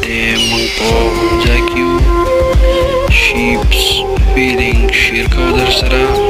Pate, mangpaw, jaqu, sheeps, feeding, shirka, udarsara.